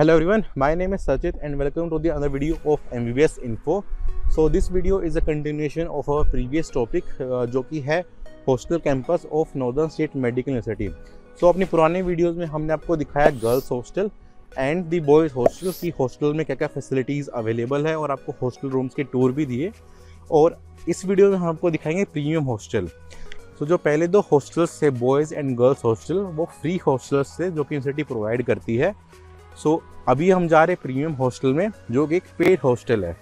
Hello everyone, my name is Sachin and welcome to the another video of MBBS Info. So this video is a continuation of our previous topic जो कि है hostel campus of northern state medical university. So अपनी पुराने videos में हमने आपको दिखाया girls hostel and the boys hostel की हॉस्टल में क्या क्या फैसिलिटीज़ अवेलेबल है और आपको हॉस्टल रूम्स के टूर भी दिए। और इस वीडियो में हम आपको दिखाएंगे प्रीमियम हॉस्टल। तो जो पहले दो हॉस्टल्स थे बॉयज़ एंड गर्ल्स हॉस्टल वो फ्री हॉस्टल्स थे जो कि यूनिवर्सिटी प्रोवाइड करती है। सो अभी हम जा रहे प्रीमियम हॉस्टल में जो कि एक पेड हॉस्टल है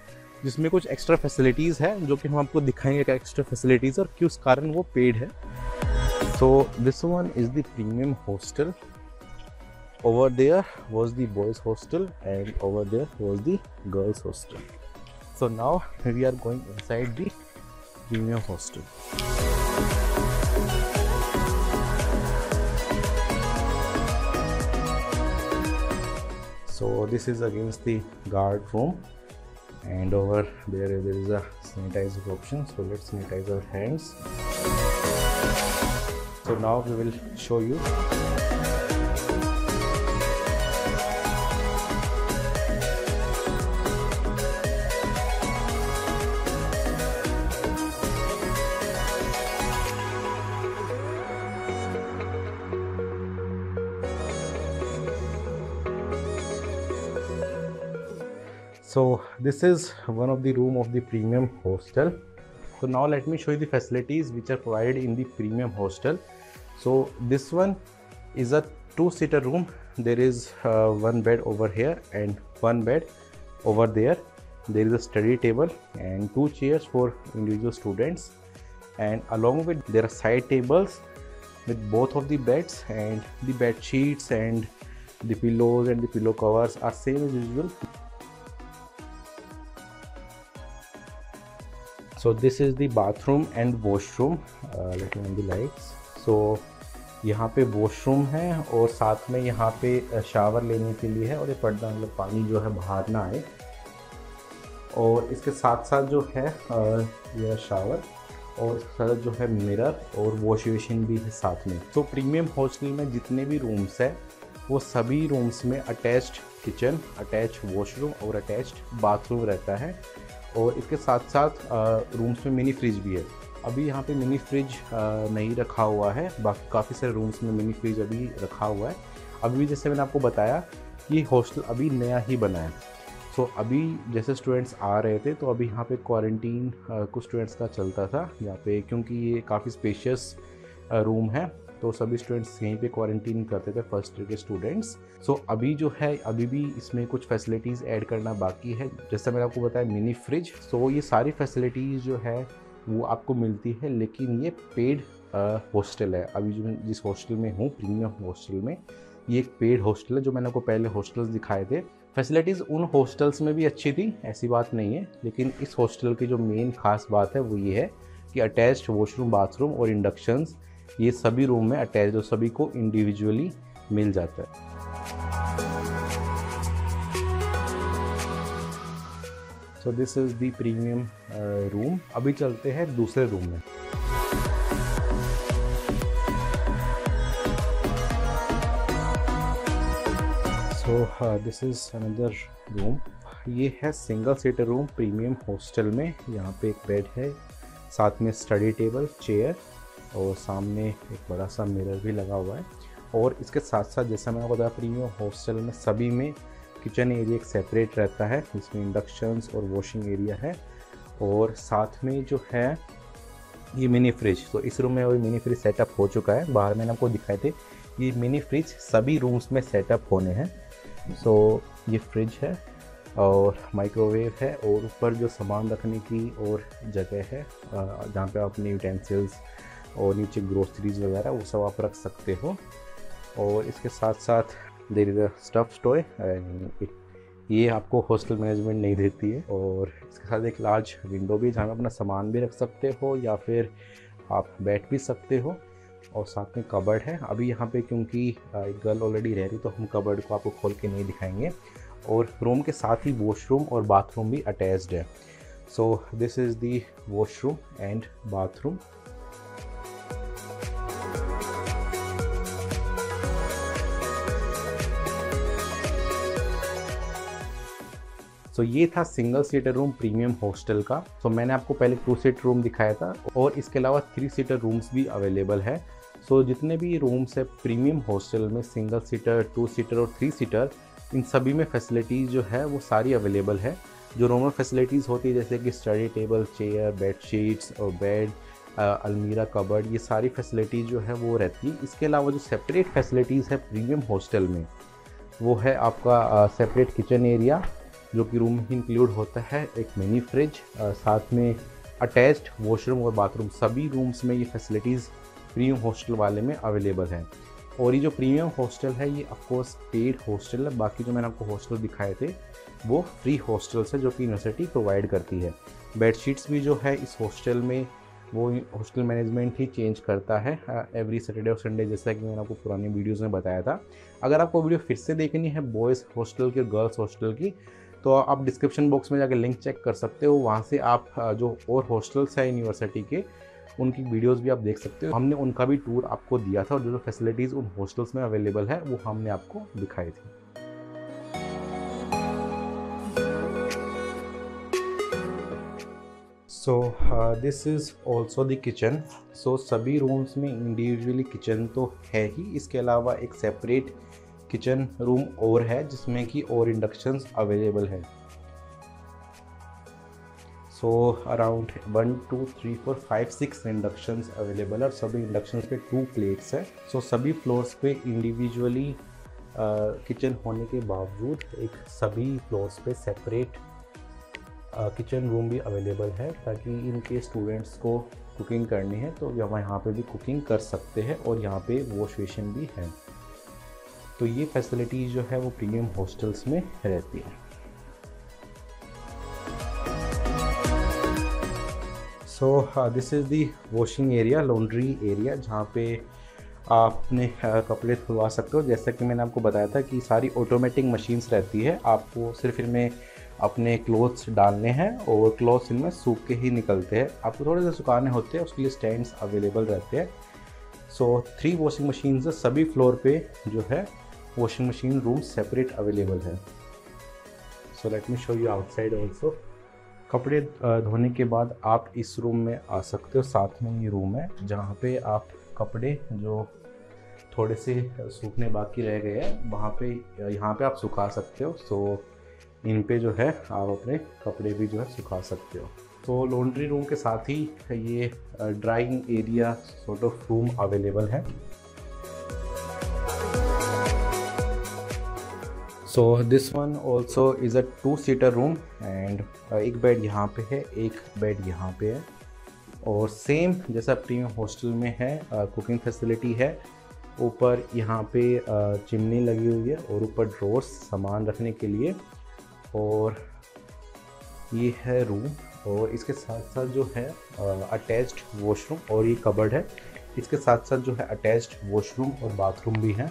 जिसमें कुछ एक्स्ट्रा फैसिलिटीज़ है जो कि हम आपको दिखाएंगे क्या एक्स्ट्रा फैसिलिटीज़ और किस कारण वो पेड है। So this one is the premium hostel, over there was the boys hostel and over there was the girls hostel. So now we are going inside the premium hostel. So this is against the guard room and over there is a sanitizer option, so let's sanitize our hands. So now we will show you. So this is one of the room of the premium hostel. So now let me show you the facilities which are provided in the premium hostel. So this one is a two-seater room. There is one bed over here and one bed over there. There is a study table and two chairs for individual students. And along with there are side tables with both of the beds, and the bed sheets and the pillows and the pillow covers are same as usual. So this is the bathroom and washroom. Let me on the lights. So यहाँ पे washroom है और साथ में यहाँ पे shower लेने के लिए है और ये पर्दा मतलब पानी जो है बाहर ना आए। और इसके साथ साथ जो है ये shower और साथ जो है mirror और wash basin भी है साथ में। तो premium hostel में जितने भी rooms है वो सभी rooms में attached kitchen, attached washroom और attached bathroom रहता है। और इसके साथ साथ रूम्स में मिनी फ्रिज भी है। अभी यहाँ पे मिनी फ्रिज नहीं रखा हुआ है, बाकी काफ़ी सारे रूम्स में मिनी फ्रिज अभी रखा हुआ है। अभी जैसे मैंने आपको बताया कि हॉस्टल अभी नया ही बना है। सो अभी जैसे स्टूडेंट्स आ रहे थे तो अभी यहाँ पे क्वारंटीन कुछ स्टूडेंट्स का चलता था यहाँ पे, क्योंकि ये काफ़ी स्पेशियस रूम है तो सभी स्टूडेंट्स यहीं पे क्वारंटीन करते थे फर्स्ट ईयर के स्टूडेंट्स। सो अभी जो है अभी भी इसमें कुछ फैसिलिटीज़ ऐड करना बाकी है। जैसा मैंने आपको बताया मिनी फ्रिज, सो ये सारी फैसिलिटीज़ जो है वो आपको मिलती है, लेकिन ये पेड हॉस्टल है। अभी जो मैं जिस हॉस्टल में हूँ प्रीमियम हॉस्टल में ये एक पेड हॉस्टल है। जो मैंने आपको पहले हॉस्टल्स दिखाए थे फैसिलिटीज़ उन हॉस्टल्स में भी अच्छी थी, ऐसी बात नहीं है, लेकिन इस हॉस्टल की जो मेन खास बात है वो ये है कि अटैच्ड वॉशरूम बाथरूम और इंडक्शंस ये सभी रूम में अटैच और सभी को इंडिविजुअली मिल जाता है। So this is the premium room. अभी चलते हैं दूसरे रूम में। So this is another room. ये है single seater room premium hostel में। यहाँ पे एक बेड है, साथ में स्टडी टेबल, चेयर और सामने एक बड़ा सा मिरर भी लगा हुआ है। और इसके साथ साथ जैसा मैंने बताया प्रीमियम हॉस्टल में सभी में किचन एरिया एक सेपरेट रहता है जिसमें इंडक्शंस और वॉशिंग एरिया है। और साथ में जो है ये मिनी फ्रिज, तो इस रूम में वो मिनी फ्रिज सेटअप हो चुका है। बाहर मैंने आपको दिखाए थे ये मिनी फ्रिज सभी रूम्स में सेटअप होने हैं। सो ये फ्रिज है और माइक्रोवेव है और ऊपर जो सामान रखने की और जगह है जहाँ पर अपने यूटेंसिल्स और नीचे ग्रोसरीज वगैरह वो सब आप रख सकते हो। और इसके साथ साथ there is a stuff toy, ये आपको हॉस्टल मैनेजमेंट नहीं देती है। और इसके साथ एक लार्ज विंडो भी जहाँ अपना सामान भी रख सकते हो या फिर आप बैठ भी सकते हो। और साथ में कबर्ड है। अभी यहाँ पे क्योंकि एक गर्ल ऑलरेडी रह रही तो हम कबर्ड को आपको खोल के नहीं दिखाएंगे। और रूम के साथ ही वॉशरूम और बाथरूम भी अटैच्ड है। So this is the washroom and bathroom. So ये था single seater room premium hostel का। सो मैंने आपको पहले 2 सीटर रूम दिखाया था और इसके अलावा 3 सीटर रूम्स भी अवेलेबल है। सो जितने भी रूम्स है प्रीमियम हॉस्टल में, सिंगल सीटर, 2 सीटर और 3 सीटर, इन सभी में फैसिलिटीज़ जो है वो सारी अवेलेबल है। जो रूम में फैसिलिटीज़ होती है जैसे कि स्टडी टेबल, चेयर, बेडशीट्स और बेड, अलमीरा, कबर्ड, ये सारी फैसिलिटीज़ जो है वो रहती है। इसके अलावा जो सेपरेट फैसिलिटीज़ है प्रीमियम हॉस्टल में वो है आपका सेपरेट किचन एरिया जो कि रूम में इंक्लूड होता है, एक मिनी फ्रिज, साथ में अटैच्ड वॉशरूम और बाथरूम। सभी रूम्स में ये फैसिलिटीज़ प्रीमियम हॉस्टल वाले में अवेलेबल है। और ये जो प्रीमियम हॉस्टल है ये ऑफकोर्स पेड हॉस्टल है, बाकी जो मैंने आपको हॉस्टल दिखाए थे वो फ्री हॉस्टल्स है जो कि यूनिवर्सिटी प्रोवाइड करती है। बेडशीट्स भी जो है इस हॉस्टल में वो हॉस्टल मैनेजमेंट ही चेंज करता है एवरी सैटरडे और संडे, जैसा कि मैंने आपको पुरानी वीडियोज़ में बताया था। अगर आपको वीडियो फिर से देखनी है बॉयज़ हॉस्टल की और गर्ल्स हॉस्टल की तो आप डिस्क्रिप्शन बॉक्स में जाकर लिंक चेक कर सकते हो, वहाँ से आप जो और हॉस्टल्स हैं यूनिवर्सिटी के उनकी वीडियोस भी आप देख सकते हो। हमने उनका भी टूर आपको दिया था और जो फैसिलिटीज़ उन हॉस्टल्स में अवेलेबल है वो हमने आपको दिखाई थी। So this is also the kitchen. So सभी रूम्स में इंडिविजुअली किचन तो है ही, इसके अलावा एक सेपरेट किचन रूम और है जिसमें कि और इंडक्शंस अवेलेबल है। सो अराउंड 1, 2, 3, 4, 5, 6 इंडक्शंस अवेलेबल है। सभी इंडक्शंस पे 2 प्लेट्स है। सो सभी फ्लोर्स पे इंडिविजुअली किचन होने के बावजूद एक सभी फ्लोर्स पे सेपरेट किचन रूम भी अवेलेबल है ताकि इनके स्टूडेंट्स को कुकिंग करनी है तो हम यहाँ पे भी कुकिंग कर सकते हैं और यहाँ पे वॉश बेसिन भी है। तो ये फैसिलिटीज़ जो है वो प्रीमियम हॉस्टल्स में रहती है। So this is the washing area, laundry area, जहाँ पे आप अपने कपड़े धुलवा सकते हो। जैसा कि मैंने आपको बताया था कि सारी ऑटोमेटिक मशीन्स रहती है, आपको सिर्फ इनमें अपने क्लोथ्स डालने हैं और क्लोथ्स इनमें सूख के ही निकलते हैं। आपको थोड़े से सुखाने होते हैं, उसके लिए स्टैंड्स अवेलेबल रहते हैं। सो 3 वॉशिंग मशीन्स है सभी फ्लोर पे जो है, washing machine room separate available है। So let me show you outside also. कपड़े धोने के बाद आप इस रूम में आ सकते हो, साथ में ये रूम है जहाँ पे आप कपड़े जो थोड़े से सूखने बाकी रह गए हैं वहाँ पे, यहाँ पे आप सुखा सकते हो। सो इन पे जो है आप अपने कपड़े भी जो है सुखा सकते हो। तो लॉन्ड्री रूम के साथ ही ये drying area sort of room available है। So this one also is a 2 seater room and एक बेड यहाँ पे है, एक बेड यहाँ पे है और सेम जैसा प्रीमियम हॉस्टल में है कुकिंग फैसिलिटी है। ऊपर यहाँ पे चिमनी लगी हुई है और ऊपर ड्रॉर्स सामान रखने के लिए, और ये है रूम और इसके साथ साथ जो है अटैच्ड वॉशरूम और ये कबर्ड है। इसके साथ साथ जो है अटैच्ड वॉशरूम और बाथरूम भी है।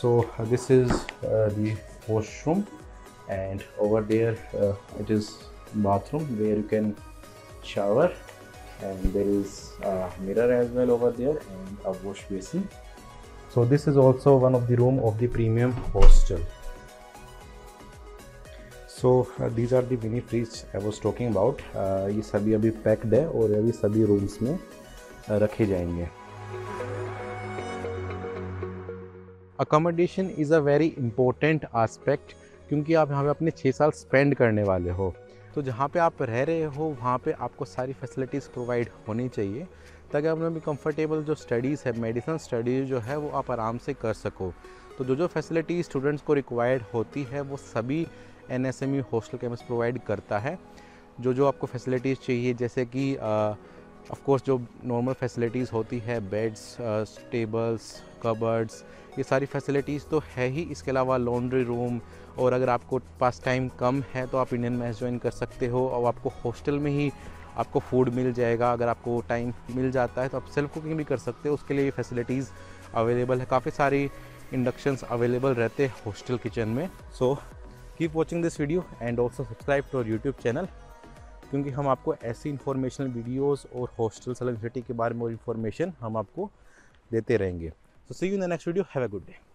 So this is the washroom and over there it is bathroom where you can shower, and there is a mirror as well over there and a wash basin. So this is also one of the room of the premium hostel. So these are the mini fridge I was talking about. ये सभी अभी packed है और अभी सभी rooms में रखे जाएंगे। Accommodation is a very important aspect क्योंकि आप यहाँ पे अपने 6 साल स्पेंड करने वाले हो, तो जहाँ पे आप रह रहे हो वहाँ पे आपको सारी फैसिलिटीज़ प्रोवाइड होनी चाहिए ताकि आप में भी कंफर्टेबल जो स्टडीज़ है, मेडिसिन स्टडीज़ जो है वो आप आराम से कर सको। तो जो जो फैसिलिटी स्टूडेंट्स को रिक्वायर्ड होती है वो सभी NSMU हॉस्टल कैंपस प्रोवाइड करता है। जो जो आपको फैसिलिटीज़ चाहिए जैसे कि ऑफ़ कोर्स जो नॉर्मल फैसिलिटीज़ होती है, बेड्स, टेबल्स, कबर्ड्स, ये सारी फैसिलिटीज़ तो है ही। इसके अलावा लॉन्ड्री रूम, और अगर आपको पास टाइम कम है तो आप इंडियन मैस ज्वाइन कर सकते हो और आपको हॉस्टल में ही आपको फूड मिल जाएगा। अगर आपको टाइम मिल जाता है तो आप सेल्फ कुकिंग भी कर सकते हो, उसके लिए ये फैसिलिटीज़ अवेलेबल है। काफ़ी सारी इंडक्शंस अवेलेबल रहते हैं हॉस्टल किचन में। So keep watching this video and also subscribe to our YouTube channel क्योंकि हम आपको ऐसी इन्फॉर्मेशनल वीडियोस और हॉस्टल यूनिवर्सिटी के बारे में और इन्फॉर्मेशन हम आपको देते रहेंगे। So see you in the next video, have a good day.